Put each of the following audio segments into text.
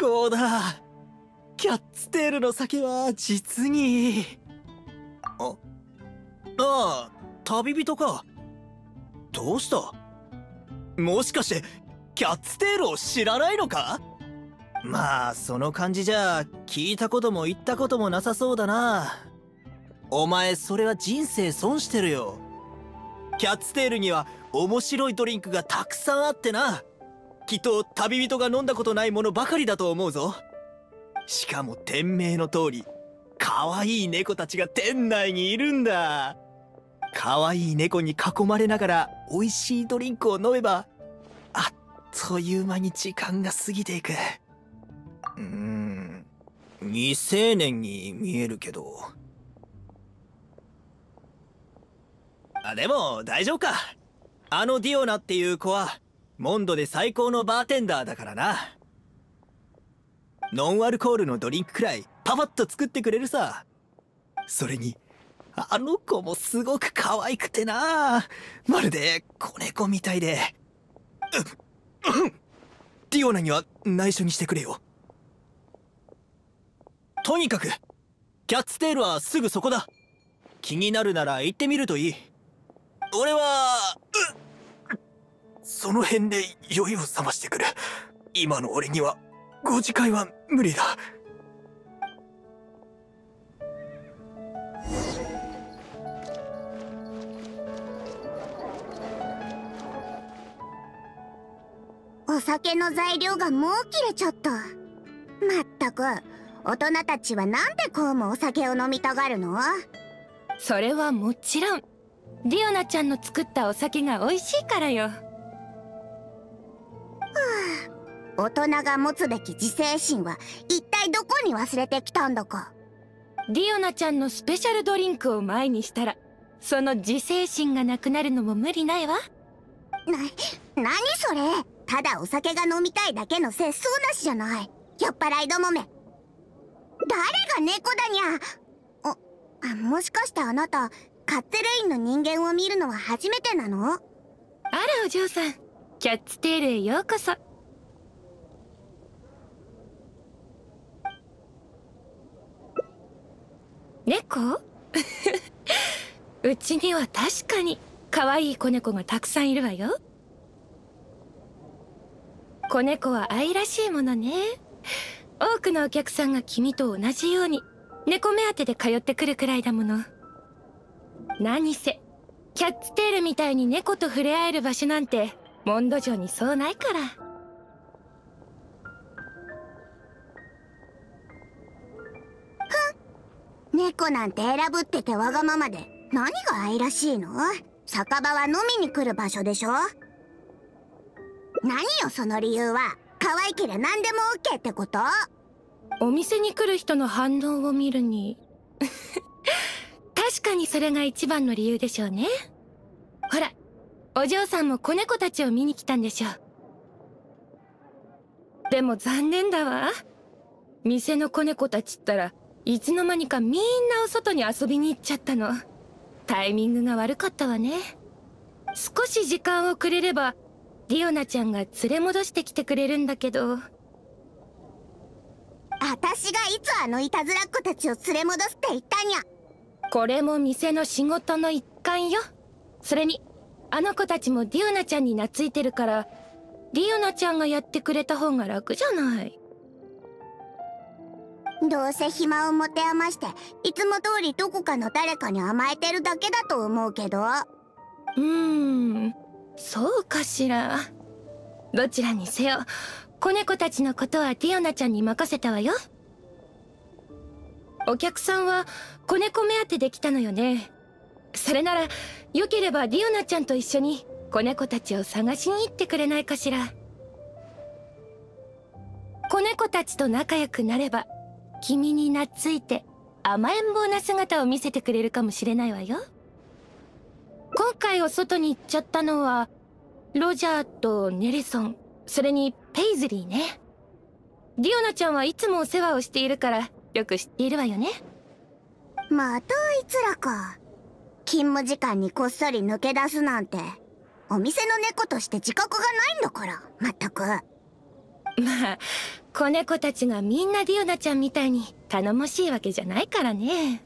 高だ。キャッツテールの酒は実に。あ、ああ、旅人か。どうした？もしかしてキャッツテールを知らないのか？まあその感じじゃ聞いたことも言ったこともなさそうだな。お前それは人生損してるよ。キャッツテールには面白いドリンクがたくさんあってな。きっと旅人が飲んだことないものばかりだと思うぞ。しかも店名の通り可愛い猫たちが店内にいるんだ。可愛い猫に囲まれながら美味しいドリンクを飲めばあっという間に時間が過ぎていく。未成年に見えるけど。あ、でも大丈夫か。あのディオナっていう子はモンドで最高のバーテンダーだからな。ノンアルコールのドリンクくらいパパッと作ってくれるさ。それにあの子もすごく可愛くてな、まるで子猫みたいで。ディオナには内緒にしてくれよ。とにかくキャッツテールはすぐそこだ。気になるなら行ってみるといい。俺はその辺で酔いを覚ましてくる。今の俺にはご自戒は無理だ。お酒の材料がもう切れちゃった。まったく大人たちはなんでこうもお酒を飲みたがるの？それはもちろんディオナちゃんの作ったお酒が美味しいからよ。はあ、大人が持つべき自制心は一体どこに忘れてきたんだか。ディオナちゃんのスペシャルドリンクを前にしたらその自制心がなくなるのも無理ないわ。何それ。ただお酒が飲みたいだけの節操なしじゃない。酔っ払いどもめ。誰が猫だにゃ。もしかしてあなたカッツェルインの人間を見るのは初めてなの？あらお嬢さん、キャッツテールへようこそ。猫うちには確かに可愛い子猫がたくさんいるわよ。子猫は愛らしいものね。多くのお客さんが君と同じように猫目当てで通ってくるくらいだもの。何せキャッツテールみたいに猫と触れ合える場所なんてモンド城にそうないから。ふん、猫なんて選ぶっててわがままで何が愛らしいの？酒場は飲みに来る場所でしょ。何よその理由は。可愛けりゃ何でも OK ってこと？お店に来る人の反応を見るに確かにそれが一番の理由でしょうね。ほらお嬢さんも子猫たちを見に来たんでしょう。でも残念だわ、店の子猫たちったらいつの間にかみんなお外に遊びに行っちゃったの。タイミングが悪かったわね。少し時間をくれればディオナちゃんが連れ戻してきてくれるんだけど。あたしがいつあのいたずらっ子たちを連れ戻すって言ったにゃ。これも店の仕事の一環よ。それにあの子たちもディオナちゃんに懐いてるからディオナちゃんがやってくれた方が楽じゃない。どうせ暇を持て余していつも通りどこかの誰かに甘えてるだけだと思うけど。そうかしら。どちらにせよ子猫たちのことはディオナちゃんに任せたわよ。お客さんは子猫目当てで来たのよね。それならよければディオナちゃんと一緒に子猫たちを探しに行ってくれないかしら。子猫たちと仲良くなれば君に懐いて甘えん坊な姿を見せてくれるかもしれないわよ。今回お外に行っちゃったのはロジャーとネルソン、それにペイズリーね。ディオナちゃんはいつもお世話をしているからよく知っているわよね。またあいつらか。勤務時間にこっそり抜け出すなんてお店の猫として自覚がないんだから。まったく。まあ子猫たちがみんなディオナちゃんみたいに頼もしいわけじゃないからね。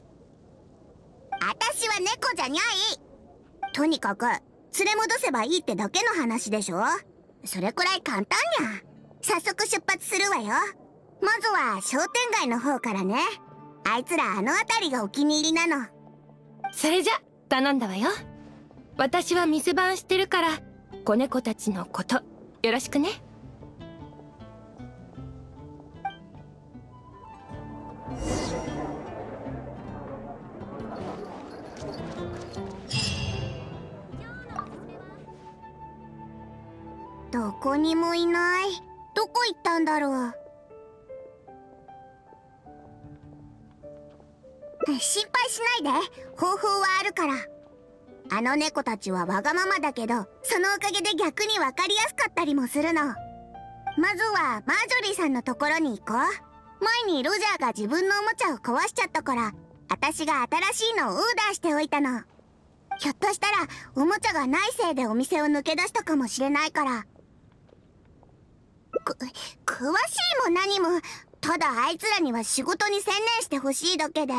私は猫じゃにゃい。とにかく連れ戻せばいいってだけの話でしょ。それくらい簡単や。早速出発するわよ。まずは商店街の方からね。あいつらあの辺りがお気に入りなの。それじゃ頼んだわよ。私は店番してるから子猫たちのことよろしくね。どこにもいない。どこ行ったんだろう。心配しないで、方法はあるから。あの猫たちはわがままだけど、そのおかげで逆に分かりやすかったりもするの。まずはマージョリーさんのところに行こう。前にロジャーが自分のおもちゃを壊しちゃったから、私が新しいのをオーダーしておいたの。ひょっとしたらおもちゃがないせいでお店を抜け出したかもしれないから。詳しいも何も、ただあいつらには仕事に専念してほしいだけで、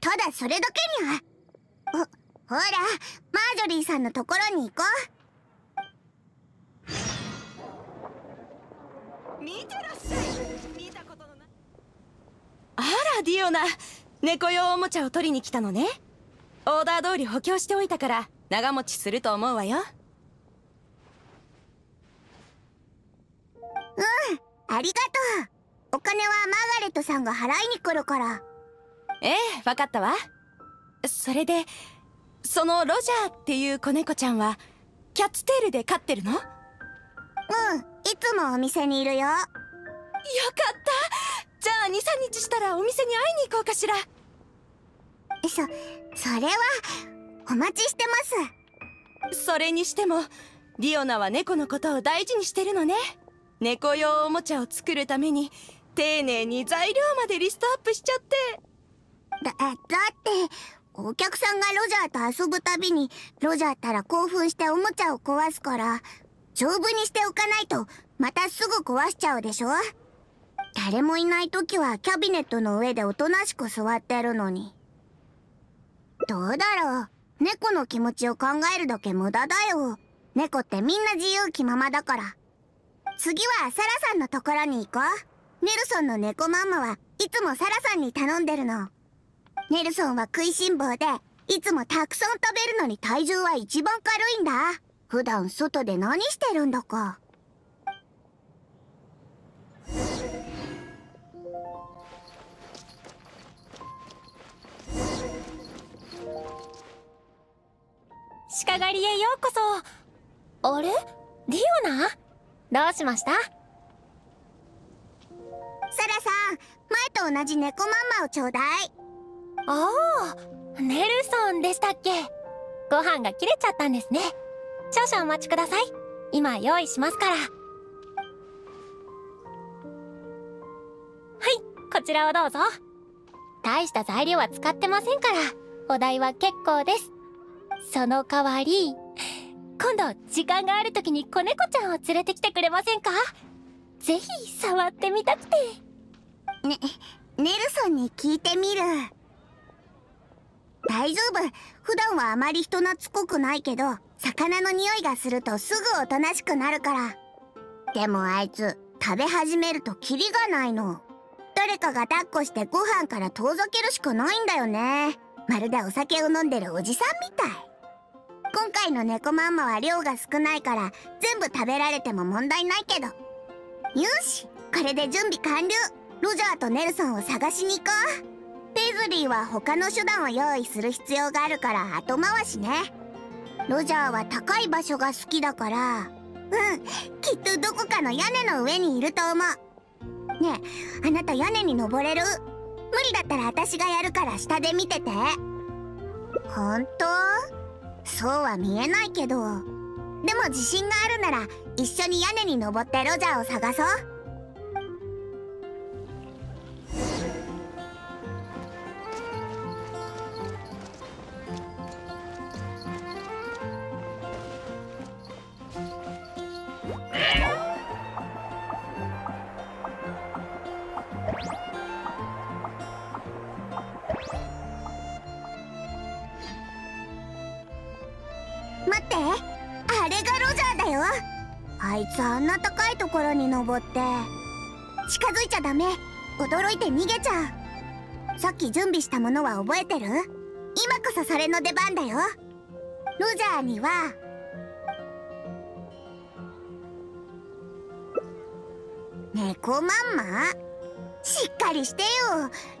ただそれだけにゃ。ほら、マージョリーさんのところに行こう。見てらっしゃい。見たことのない。あらディオナ、猫用おもちゃを取りに来たのね。オーダー通り補強しておいたから長持ちすると思うわよ。うん、ありがとう。お金はマーガレットさんが払いに来るから。ええ、分かったわ。それでそのロジャーっていう子猫ちゃんはキャッツテールで飼ってるの？うん、いつもお店にいるよ。よかった。じゃあ2、3日したらお店に会いに行こうかしら。それはお待ちしてます。それにしてもディオナは猫のことを大事にしてるのね。猫用おもちゃを作るために丁寧に材料までリストアップしちゃって。だってお客さんがロジャーと遊ぶたびにロジャーったら興奮しておもちゃを壊すから、丈夫にしておかないとまたすぐ壊しちゃうでしょ。誰もいない時はキャビネットの上でおとなしく座ってるのに。どうだろう、猫の気持ちを考えるだけ無駄だよ。猫ってみんな自由気ままだから。次はサラさんのところに行こう。ネルソンの猫ママはいつもサラさんに頼んでるの。ネルソンは食いしん坊でいつもたくさん食べるのに体重は一番軽いんだ。普段外で何してるんだか。鹿狩りへようこそ。あれ？ディオナ？どうしました？サラさん、前と同じ猫まんまをちょうだい。ああ、ネルソンでしたっけ。ご飯が切れちゃったんですね。少々お待ちください。今用意しますから。はい、こちらをどうぞ。大した材料は使ってませんから、お代は結構です。その代わり、今度時間がある時に子猫ちゃんを連れてきてくれませんか？ぜひ触ってみたくて。ネルソンに聞いてみる。大丈夫。普段はあまり人懐っこくないけど、魚の匂いがするとすぐおとなしくなるから。でもあいつ食べ始めるとキリがないの。誰かが抱っこしてご飯から遠ざけるしかないんだよね。まるでお酒を飲んでるおじさんみたい。今回の猫ママは量が少ないから全部食べられても問題ないけど。よし、これで準備完了。ロジャーとネルソンを探しに行こう。ペイズリーは他の手段を用意する必要があるから後回しね。ロジャーは高い場所が好きだから、きっとどこかの屋根の上にいると思う。ねえ、あなた屋根に登れる？無理だったら私がやるから下で見てて。本当？そうは見えないけど。でも自信があるなら一緒に屋根に登ってロジャーを探そう。あいつあんな高いところに登って。近づいちゃダメ。驚いて逃げちゃう。さっき準備したものは覚えてる？今こそそれの出番だよ。ロジャーには猫まんましっかりしてよ。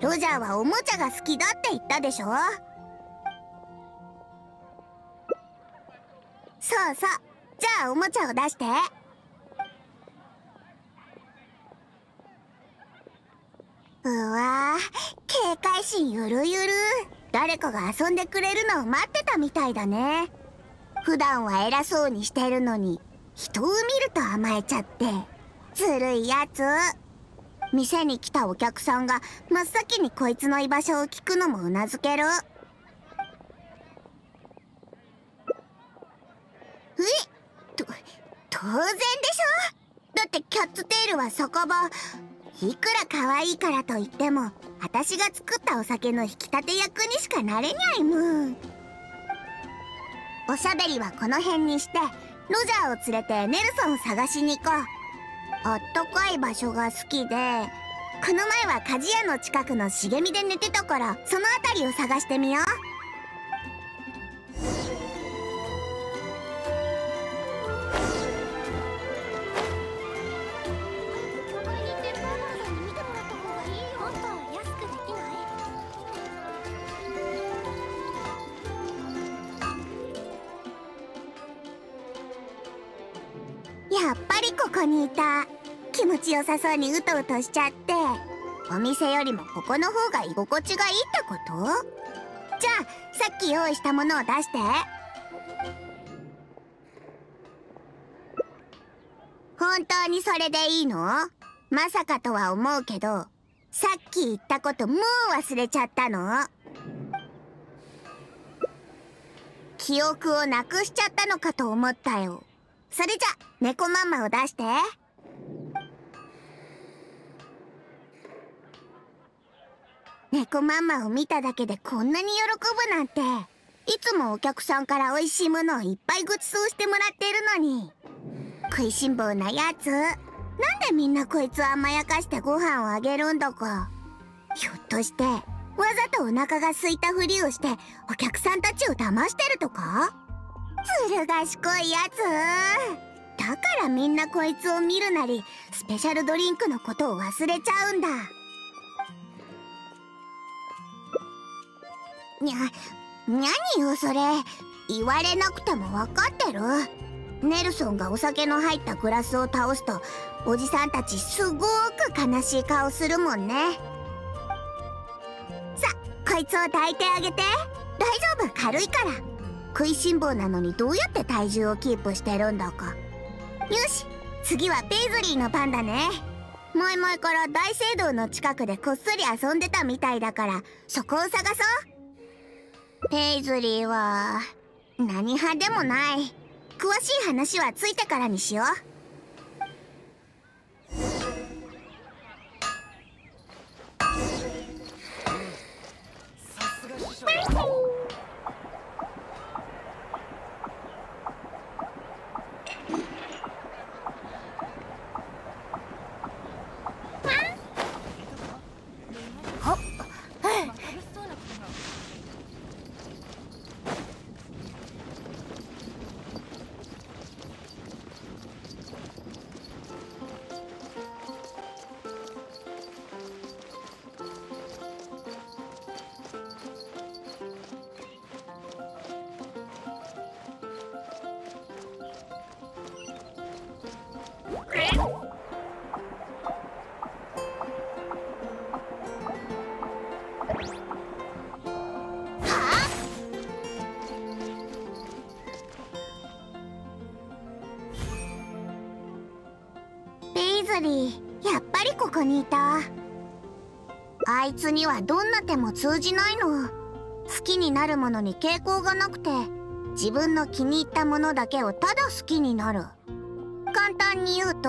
ロジャーはおもちゃが好きだって言ったでしょ。そうそう、じゃあおもちゃを出して。うわー、警戒心ゆるゆる。誰かが遊んでくれるのを待ってたみたいだね。普段は偉そうにしてるのに人を見ると甘えちゃってずるいやつ。店に来たお客さんが真っ先にこいつの居場所を聞くのもうなずける。えっ、当然でしょ。だってキャッツテールは酒場。いくら可愛いからといっても私が作ったお酒の引き立て役にしかなれにゃいもん。おしゃべりはこの辺にして、ロジャーを連れてネルソンを探しに行こう。あったかい場所が好きで、この前は鍛冶屋の近くの茂みで寝てたから、その辺りを探してみよう。やっぱりここにいた。気持ちよさそうにうとうとしちゃって、お店よりもここの方が居心地がいいってこと？じゃあさっき用意したものを出して。本当にそれでいいの？まさかとは思うけど、さっき言ったこともう忘れちゃったの？記憶をなくしちゃったのかと思ったよ。それじゃ猫ママを出して。猫ママを見ただけでこんなに喜ぶなんて。いつもお客さんからおいしいものをいっぱいごちそうしてもらってるのに。食いしん坊なやつ。なんでみんなこいつを甘やかしてご飯をあげるんだか。ひょっとしてわざとお腹が空いたふりをしてお客さんたちを騙してるとか。ずる賢いやつ。だからみんなこいつを見るなりスペシャルドリンクのことを忘れちゃうんだ。何よそれ。言われなくても分かってる。ネルソンがお酒の入ったグラスを倒すとおじさんたちすごく悲しい顔するもんね。さ、こいつを抱いてあげて。大丈夫、軽いから。食いしん坊なのにどうやって体重をキープしてるんだか。よし、次はペイズリーのパンだね。前々から大聖堂の近くでこっそり遊んでたみたいだから、そこを探そう。ペイズリーは何派でもない。詳しい話はついてからにしよう。やっぱりここにいた。あいつにはどんな手も通じないの。好きになるものに傾向がなくて、自分の気に入ったものだけをただ好きになる。簡単に言うと、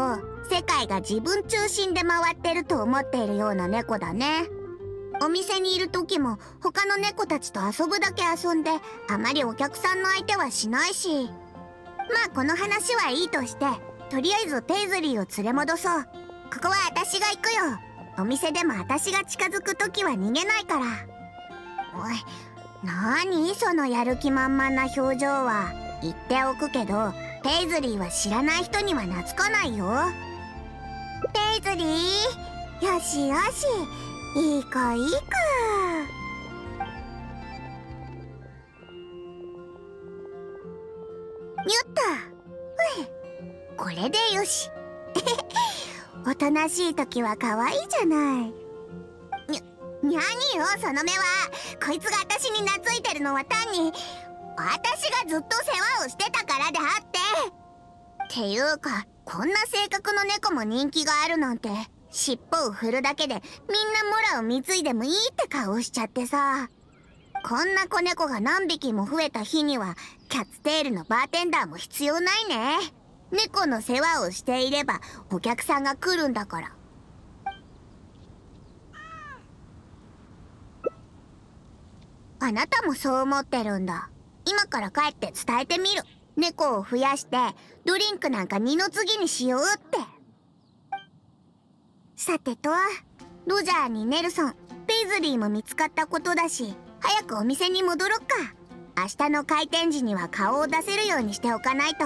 世界が自分中心で回ってると思っているような猫だね。お店にいる時も他の猫たちと遊ぶだけ遊んで、あまりお客さんの相手はしないし。まあこの話はいいとして、とりあえずペイズリーを連れ戻そう。ここは私が行くよ。お店でも私が近づくときは逃げないから。おい、なにそのやる気満々な表情は。言っておくけど、ペイズリーは知らない人には懐かないよ。ペイズリー、よしよし、いい子いい子。にゅった。これでよし。おとなしいときは可愛いじゃない。にゃによ、その目は。こいつが私に懐いてるのは単に、私がずっと世話をしてたからであって。ていうか、こんな性格の猫も人気があるなんて、尻尾を振るだけでみんなモラを貢いでもいいって顔しちゃってさ。こんな子猫が何匹も増えた日には、キャッツテールのバーテンダーも必要ないね。猫の世話をしていればお客さんが来るんだから。あなたもそう思ってるんだ。今から帰って伝えてみる。猫を増やしてドリンクなんか二の次にしようって。さてと、ロジャーにネルソン、ペイズリーも見つかったことだし、早くお店に戻ろっか。明日の開店時には顔を出せるようにしておかないと。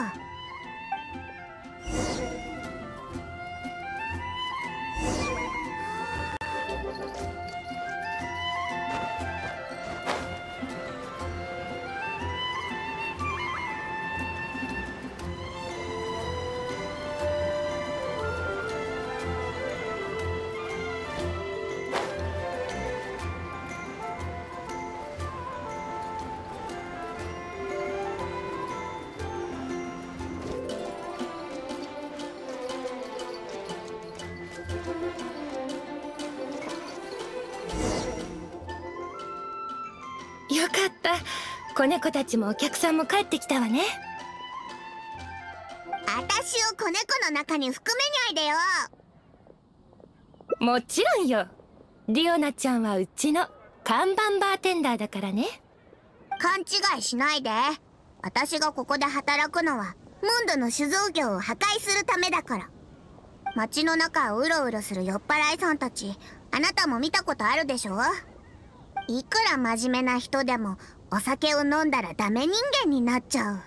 よかった。子猫たちもお客さんも帰ってきたわね。あたしを子猫の中に含めないでよ。もちろんよ。ディオナちゃんはうちの看板バーテンダーだからね。勘違いしないで。あたしがここで働くのはモンドの酒造業を破壊するためだから。街の中をうろうろする酔っ払いさんたち、あなたも見たことあるでしょ？いくら真面目な人でもお酒を飲んだらダメ人間になっちゃう。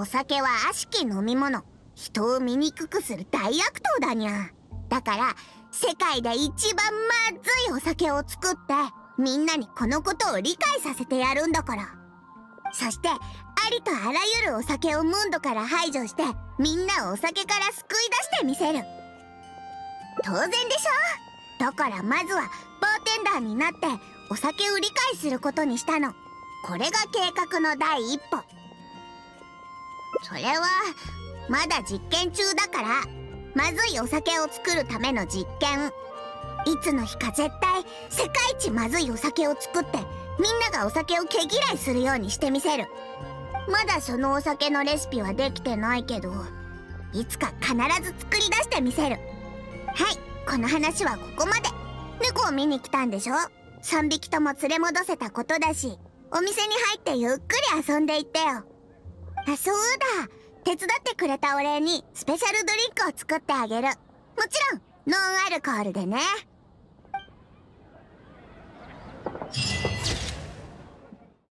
お酒は悪しき飲み物、人を醜くする大悪党だにゃ。だから世界で一番まずいお酒を作ってみんなにこのことを理解させてやるんだから。そしてありとあらゆるお酒をモンドから排除してみんなをお酒から救い出してみせる。当然でしょ。だからまずはバーテンダーになってお酒を理解することにしたの。これが計画の第一歩。それはまだ実験中だから、まずいお酒を作るための実験。いつの日か絶対世界一まずいお酒を作ってみんながお酒を毛嫌いするようにしてみせる。まだそのお酒のレシピはできてないけど、いつか必ず作り出してみせる。はい、この話はここまで。猫を見に来たんでしょ。3匹とも連れ戻せたことだし、お店に入ってゆっくり遊んでいってよ。あ、そうだ。手伝ってくれたお礼にスペシャルドリンクを作ってあげる。もちろんノンアルコールでね。